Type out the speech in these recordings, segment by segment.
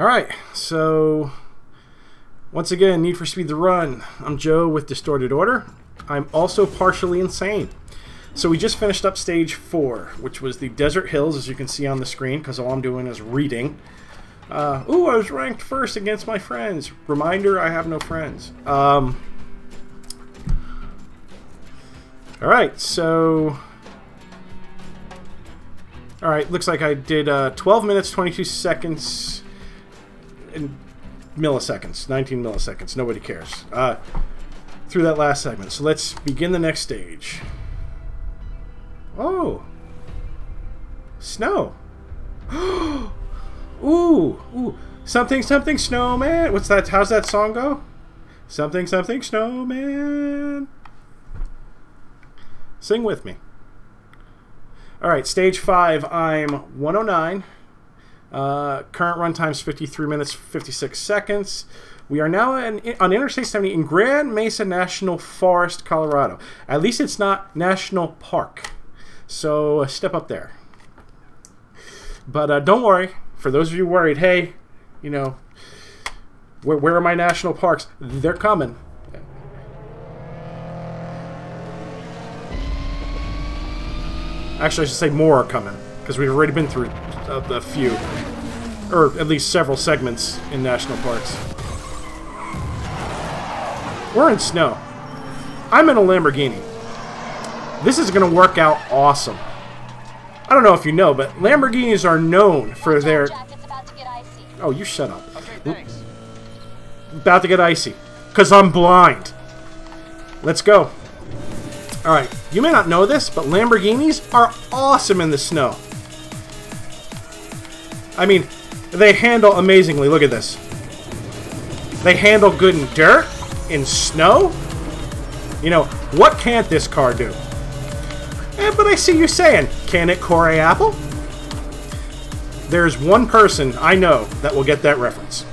Alright, so once again, Need for Speed The Run. I'm Joe with Distorted Order. I'm also partially insane. So we just finished up stage 4, which was the Desert Hills, as you can see on the screen, because all I'm doing is reading. Ooh, I was ranked first against my friends. Reminder, I have no friends. Alright, so... Alright, looks like I did 12 minutes, 22 seconds, and milliseconds, 19 milliseconds, nobody cares, through that last segment. So let's begin the next stage. Oh! Snow! Ooh! Something, something, snowman! What's that? How's that song go? Something, something, snowman! Sing with me. Alright, stage 5, I'm 109. Current run time's 53 minutes, 56 seconds. We are now on Interstate 70 in Grand Mesa National Forest, Colorado. At least it's not National Park. So, a step up there. But don't worry. For those of you worried, hey, you know, where are my national parks? They're coming. Actually, I should say more are coming, because we've already been through a few, or at least several segments in national parks. We're in snow. I'm in a Lamborghini. This is going to work out awesome. I don't know if you know, but Lamborghinis are known for their... Oh, you shut up. Okay, thanks. About to get icy, because I'm blind. Let's go. Alright, you may not know this, but Lamborghinis are awesome in the snow. I mean, they handle amazingly. Look at this. They handle good in dirt, in snow. You know, what can't this car do? Eh, but I see you saying, can it Corey Apple? There's one person I know that will get that reference.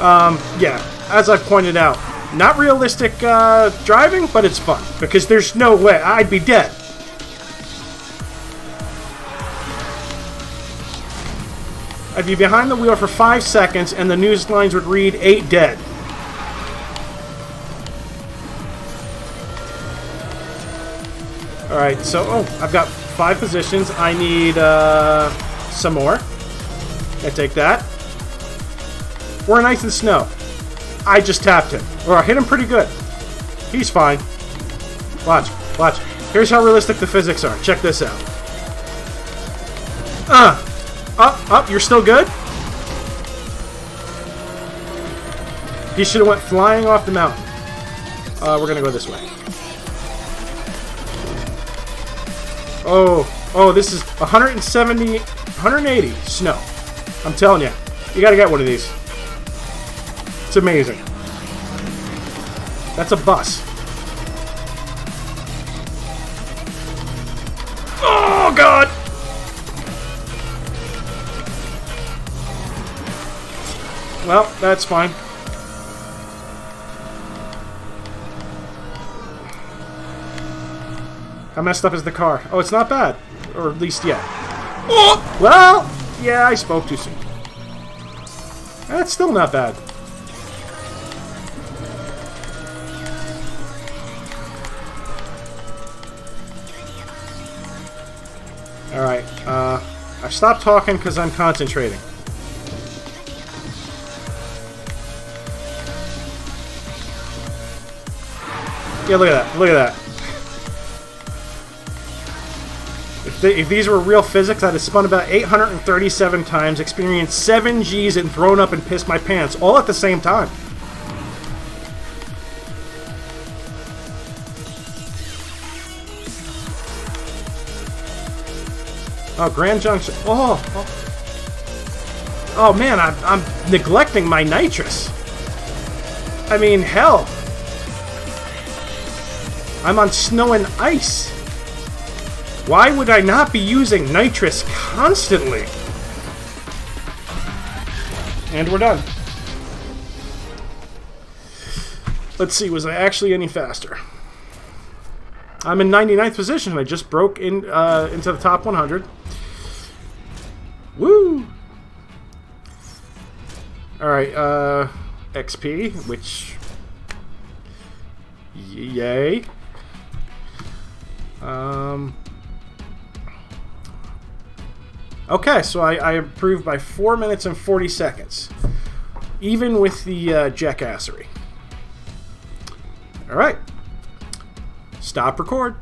Yeah, as I pointed out, not realistic driving, but it's fun. Because there's no way. I'd be dead. I'd be behind the wheel for 5 seconds, and the news lines would read, 8 dead. Alright, so... Oh, I've got 5 positions. I need some more. I take that. We're in ice and snow. I just tapped him. Or I hit him pretty good. He's fine. Watch. Watch. Here's how realistic the physics are. Check this out. Up. You're still good? He should have went flying off the mountain. We're going to go this way. Oh, this is 170, 180 snow. I'm telling you. You got to get one of these. It's amazing. That's a bus. Oh, God! Well, that's fine. How messed up is the car? Oh, it's not bad. Or at least, yeah. Oh! Well, yeah, I spoke too soon. That's still not bad. Alright, I've stopped talking because I'm concentrating. Yeah, look at that, look at that. If these were real physics, I'd have spun about 837 times, experienced 7 Gs, and thrown up and pissed my pants, all at the same time. Oh, Grand Junction. Oh man, I'm neglecting my nitrous. I mean, hell. I'm on snow and ice. Why would I not be using nitrous constantly? And we're done. Let's see, was I actually any faster? I'm in 99th position. I just broke into the top 100. Woo! Alright, XP, which... Yay. Okay, so I improved by 4 minutes and 40 seconds. Even with the jackassery. Alright. Stop record.